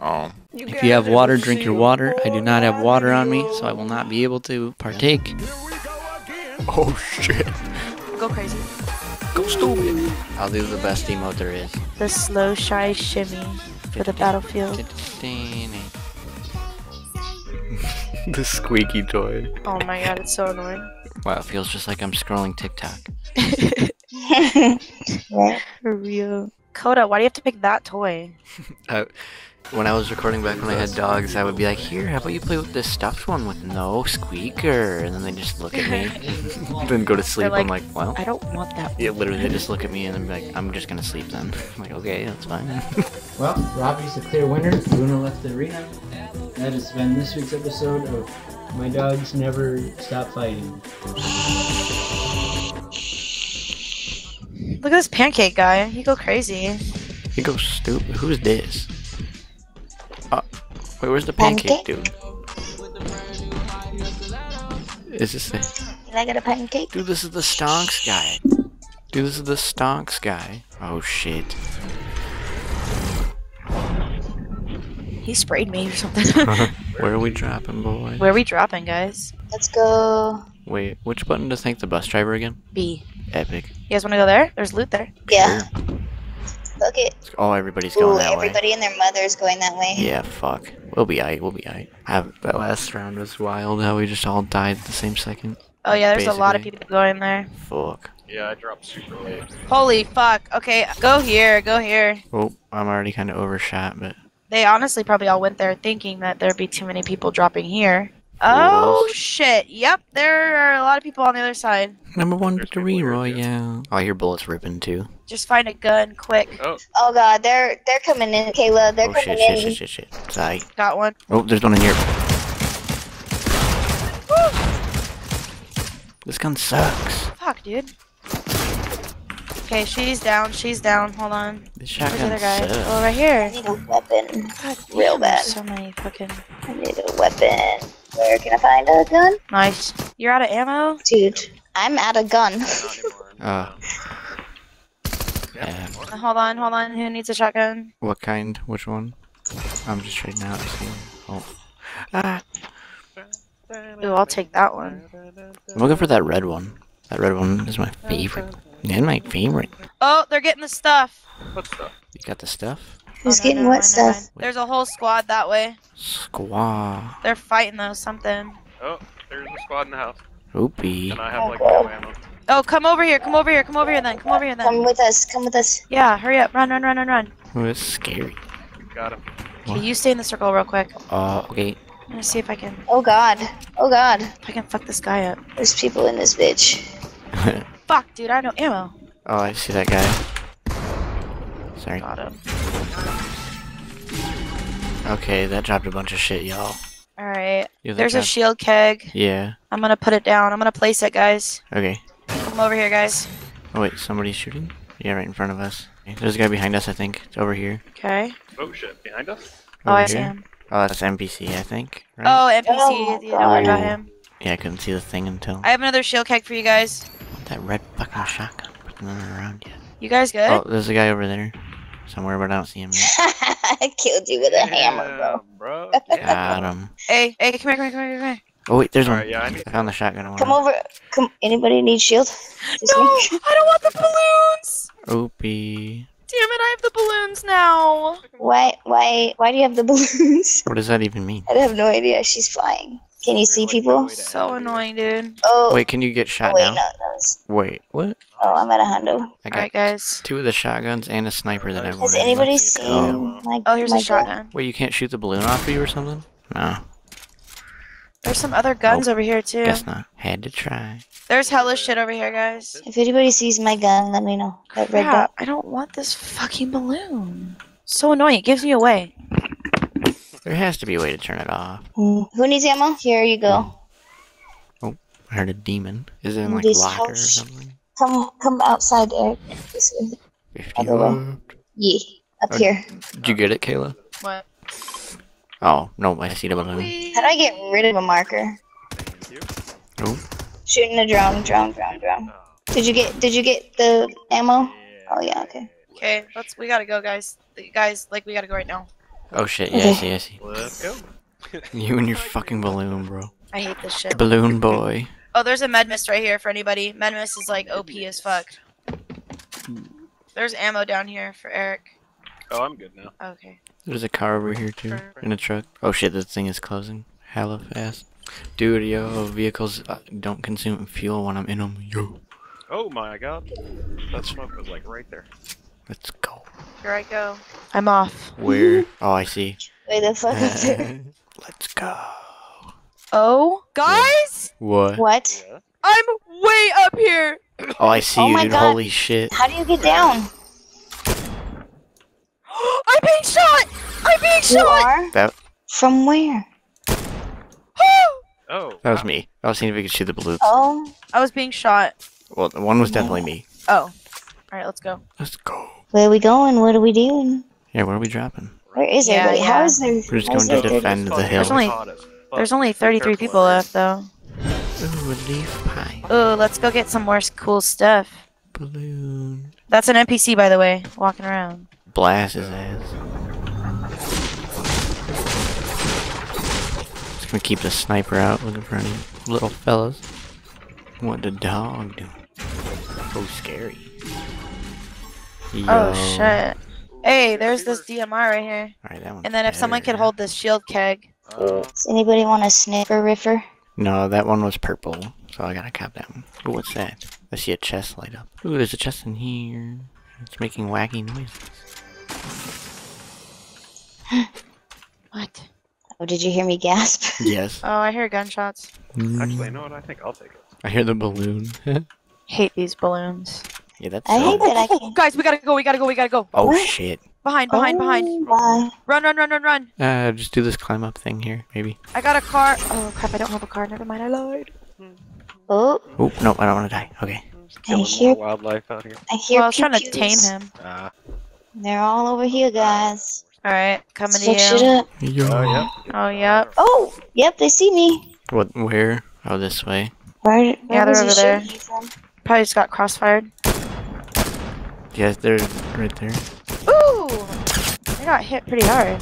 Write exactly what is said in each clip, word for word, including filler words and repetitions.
Um, you if you have water, drink your water. I do not have water on me, so I will not be able to partake. Go oh shit. Go crazy. Go stupid. I'll do the best emote there is. The slow, shy shimmy for the battlefield. The squeaky toy. Oh my god, it's so annoying. Wow, it feels just like I'm scrolling TikTok. For real. Koda, why do you have to pick that toy? uh, when I was recording back when I had dogs, I would be like, here, how about you play with this stuffed one with no squeaker? And then they just look at me, then go to sleep. Like, I'm like, well, I don't want that. Yeah, literally, they just look at me and I'm like, I'm just gonna sleep then. I'm like, okay, that's fine. Well, Robbie's the clear winner. Bruno left the arena. That has been this week's episode of My Dogs Never Stop Fighting. Look at this pancake guy. He go crazy. He goes stupid. Who's this? Uh, wait, where's the pancake, pancake dude? Is this it? Can I get a pancake? Dude, this is the stonks guy. Dude, this is the stonks guy. Oh, shit. He sprayed me or something. Where are we dropping, boys? Where are we dropping, guys? Let's go. Wait, which button to thank the bus driver again? B. Epic. You guys want to go there? There's loot there. Yeah. Sure. Look it. Oh, everybody's Ooh, going that everybody way. Everybody and their mother's going that way. Yeah, fuck. We'll be aight. We'll be aight. That last round was wild. How we just all died at the same second. Oh yeah, there's basically a lot of people going there. Fuck. Yeah, I dropped super late. Holy fuck. Okay, go here. Go here. Oh, I'm already kind of overshot, but. They honestly probably all went there thinking that there'd be too many people dropping here. Oh shit! Yep, there are a lot of people on the other side. Number one victory royale. Oh, I hear bullets ripping too. Just find a gun, quick. Oh, oh god, they're they're coming in, Kayla. They're oh, coming shit, in. Oh shit! Shit! Shit! Shit! Sorry. Got one. Oh, there's one in here. Woo! This gun sucks. Fuck, dude. Okay, she's down. She's down. Hold on. The shotgun Where's the other guy? Sucks. Oh, right here. I need a weapon. God, real bad. So many fucking. I need a weapon. Where can I find a gun? Nice. You're out of ammo? Dude, I'm out of gun. uh. Yeah. Hold on, hold on. Who needs a shotgun? What kind? Which one? I'm just trading out. Oh. Ah. Ooh, I'll take that one. I'm looking for that red one. That red one is my favorite. And my favorite. Oh, they're getting the stuff. What stuff? You got the stuff? Who's oh, no, getting no, what no, stuff? There's a whole squad that way. Squad. They're fighting though, something. Oh, there's a squad in the house. Oopie. And I have like no ammo. Oh, come over here, come over here, come over here then, come over here then. Come with us, come with us. Yeah, hurry up, run, run, run, run, run. Oh, it's scary. Got him. Okay, you stay in the circle real quick. Uh, okay. I'm gonna see if I can. Oh god, oh god. If I can fuck this guy up. There's people in this bitch. Fuck, dude, I have no ammo. Oh, I see that guy. Sorry. Got him. Okay, that dropped a bunch of shit, y'all. Alright. There's a shield keg. Yeah. I'm gonna put it down. I'm gonna place it, guys. Okay. Come over here, guys. Oh, wait, somebody's shooting? Yeah, right in front of us. Okay, there's a guy behind us, I think. It's over here. Okay. Oh, shit. Behind us? Over oh, I see here. him. Oh, that's N P C, I think. Right? Oh, N P C. You know, I got him. Yeah, I couldn't see the thing until. I have another shield keg for you guys. That red fucking shotgun. Put another round yet. You guys good? Oh, there's a guy over there. Somewhere, but I don't see him yet. I killed you with a yeah, hammer, bro. bro. Got him. Hey, hey, come here, come here, come here, come here. Oh wait, there's All one. Right, yeah, I, need I found the shotgun. One. Come over. Come. Anybody need shield? Just no, me. I don't want the balloons. Oopie. Damn it! I have the balloons now. Why? Why? Why do you have the balloons? What does that even mean? I have no idea. She's flying. Can you see people? So annoying, dude. Oh. Wait, can you get shot oh, wait, now? No, that was... Wait, what? Oh, I'm at a hundo. I got All right, guys. two of the shotguns and a sniper that I wanted. Has anybody seen? Oh, my, oh here's my a shotgun. Wait, you can't shoot the balloon off of you or something? No. There's some other guns oh, over here too. Guess not. Had to try. There's hella shit over here, guys. If anybody sees my gun, let me know. That red dot. I don't want this fucking balloon. So annoying. It gives me away. There has to be a way to turn it off. Mm. Who needs ammo? Here you go. Oh, I heard a demon. Is it in like this locker house. Or something? Come, come outside, Eric. This way. Other way. Yeah, up oh, here. Did you get it, Kayla? What? Oh no, I see the balloon. How do I get rid of a marker? Thank you. Oh. Shooting a drone, drone, drone, drone. Did you get? Did you get the ammo? Yeah. Oh yeah, okay. Okay, let's. We gotta go, guys. Guys, like we gotta go right now. Oh shit, yeah, okay. I see, I see. Let's go. You and your fucking balloon, bro. I hate this shit. Balloon boy. Oh, there's a MedMist right here for anybody. MedMist is like O P as fuck. There's ammo down here for Eric. Oh, I'm good now. Okay. There's a car over here too, in a truck. Oh shit, this thing is closing. Hella fast. Dude, yo, vehicles don't consume fuel when I'm in them, yo. Oh my god. That smoke was like right there. Let's go. Here I go. I'm off. Where? Oh, I see. Wait, that's not there. Let's go. Oh, guys? What? What? Yeah. I'm way up here. Oh, I see oh you, dude. God. Holy shit. How do you get down? I'm being shot! I'm being shot! You are? That... From where? Oh. That was me. I was seeing if we could shoot the balloon. Oh. I was being shot. Well, one was definitely me. Oh. Alright, let's go. Let's go. Where are we going? What are we doing? Yeah, where are we dropping? Where is yeah, everybody? Yeah. How is there... We're just going to defend the hill. There's only, there's only thirty-three people left, though. Ooh, a leaf pie. Ooh, let's go get some more cool stuff. Balloon. That's an N P C, by the way, walking around. Blast his ass. Just gonna keep the sniper out looking for any little fellas. What the dog do? So scary. Yo. Oh shit. Hey, there's this D M R right here. Alright, that one. And then if someone could hold this shield keg. Uh, Does anybody want a sniffer riffer? No, that one was purple, so I gotta cop that one. Ooh, what's that? I see a chest light up. Ooh, there's a chest in here. It's making wacky noises. What? Oh, did you hear me gasp? Yes. Oh, I hear gunshots. Mm. Actually, you know what? I think I'll take it. I hear the balloon. Hate these balloons. Yeah, that's. I so hate that I can... Guys, we gotta go. We gotta go. We gotta go. Oh what? Shit! Behind! Behind! Oh, behind! My. Run! Run! Run! Run! Run! Uh, just do this climb up thing here, maybe. I got a car. Oh crap! I don't have a car. Never mind. I lied. Oh. Oh no! I don't want to die. Okay. I hear wildlife out here. I hear. Well, I was trying to tame him. Uh. They're all over here, guys. All right, coming to you. Switch it up. Yo. Oh yep. Oh yep. Oh yep. They see me. What? Where? Oh, this way. Right, yeah, they're over there. Probably just got crossfired. Yes, they're right there. Ooh! They got hit pretty hard.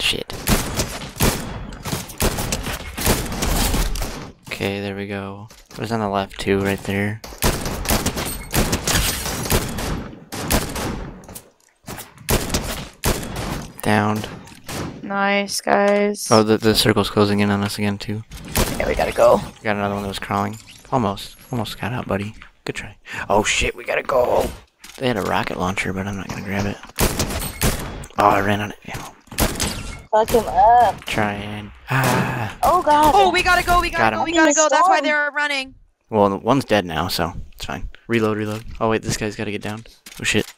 Shit. Okay, there we go. There's on the left too, right there. Downed. Nice, guys. Oh, the, the circle's closing in on us again too. Yeah, we gotta go. We got another one that was crawling. Almost. Almost got out, buddy. Good try. Oh shit, we gotta go. They had a rocket launcher, but I'm not gonna grab it. Oh, I ran on it. Yeah. Fuck him up. Trying. Ah. Oh god. Oh, we gotta go, we gotta go, we gotta go. That's why they're running. Well, one's dead now, so it's fine. Reload, reload. Oh wait, this guy's gotta get down. Oh shit.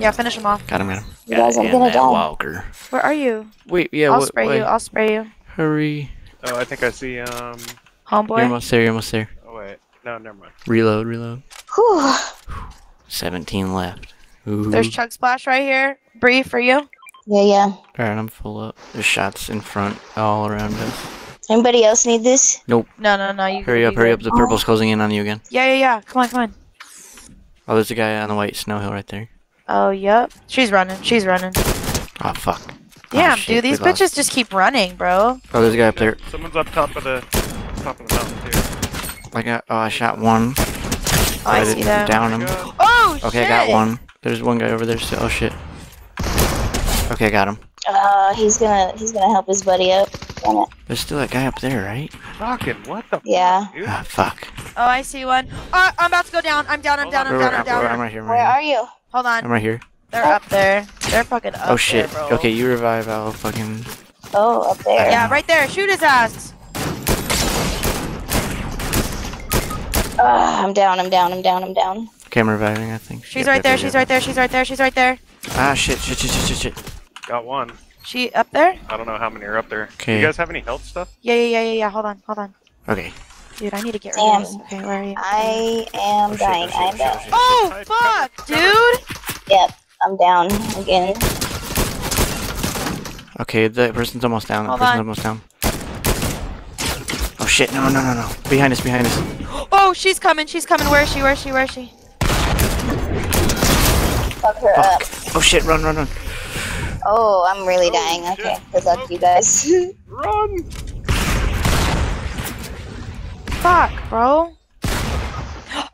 Yeah, finish him off. Got him, got him. You guys aren't gonna die. Walker. Where are you? Wait, yeah, I'll spray you, I'll spray you. Hurry. Oh, I think I see, um... Homeboy? You're almost there, you're almost there. Oh, wait. No, never mind. Reload, reload. Whew. seventeen left. Ooh. There's Chuck Splash right here. Bree, for you. Yeah, yeah. Alright, I'm full up. There's shots in front all around us. Anybody else need this? Nope. No, no, no. You hurry up, hurry up. The purple's closing in on you again. Yeah, yeah, yeah. Come on, come on. Oh, there's a guy on the white snow hill right there. Oh, yep. She's running. She's running. Oh, fuck. Yeah, oh, dude, these bitches just keep running, bro. Oh, there's a guy up there. Someone's up top of the top of the mountain too. I got. Oh, I shot one. Oh, I, I see that. Down him. Oh shit. Okay, I got one. There's one guy over there still. Oh shit. Okay, I got him. Uh, he's gonna he's gonna help his buddy up. Damn it. There's still that guy up there, right? Fucking what the? Yeah. Fuck, ah, fuck. Oh, I see one. Uh, I'm about to go down. I'm down. I'm down. I'm down. I'm down. I'm right here. Where are you? Hold on. I'm right here. They're oh. up there. They're fucking up there. Oh shit. There, bro. Okay, you revive. I'll fucking. Oh, up there. Yeah, right there. Shoot his ass. Ugh, I'm down. I'm down. I'm down. I'm down. Okay, I'm reviving. I think. She's yep, right there. Yep, she's yep. right there. She's right there. She's right there. Ah shit! Shit! Shit! Shit! Shit! Shit. Got one. She up there? I don't know how many are up there. Okay. Do you guys have any health stuff? Yeah, yeah, yeah, yeah, yeah. Hold on. Hold on. Okay. Dude, I need to get rid Damn. of this. Okay, where are you? I am oh, dying. Shit, I'm dying. Oh, shit, shit, shit. oh fuck, dude! Yep. I'm down again. Okay, the person's almost down. That person's almost down. Oh shit, no, no, no, no. Behind us, behind us. Oh, she's coming, she's coming. Where is she? Where is she? Where is she? Fuck her up. Oh shit, run, run, run. Oh, I'm really oh, dying. Shit. Okay, good luck oh. you guys. Run! Fuck, bro.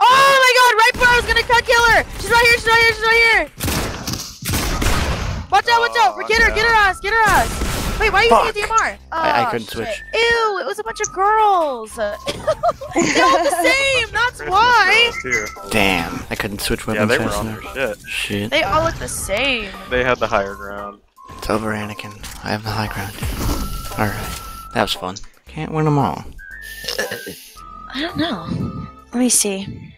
Oh my god, right before I was gonna cut kill her! She's right here, she's right here, she's right here! Watch out, watch out! Oh, get her, no. get her ass, get her ass! Wait, why are you Fuck. using a D M R? Oh, I, I couldn't shit. switch. Ew, it was a bunch of girls! They're all the same, that's why! Damn, I couldn't switch weapons yeah, fast enough. Shit. shit. They all look the same. They had the higher ground. It's over, Anakin. I have the high ground. Alright, that was fun. Can't win them all. I don't know. Let me see.